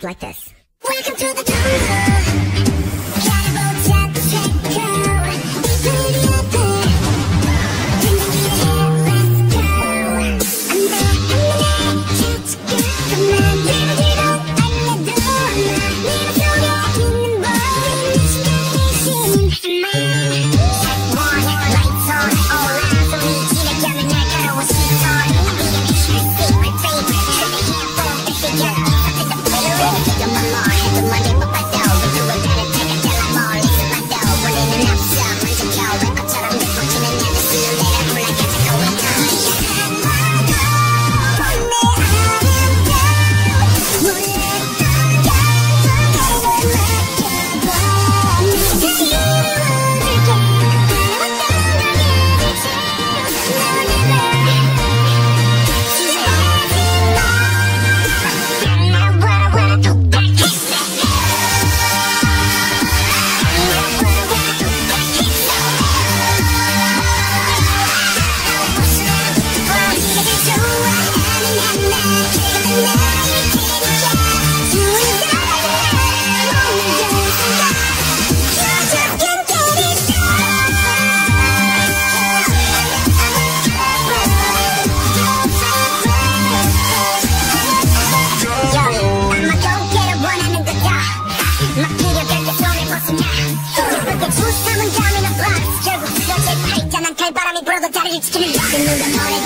goes like this. Welcome to the I'm gonna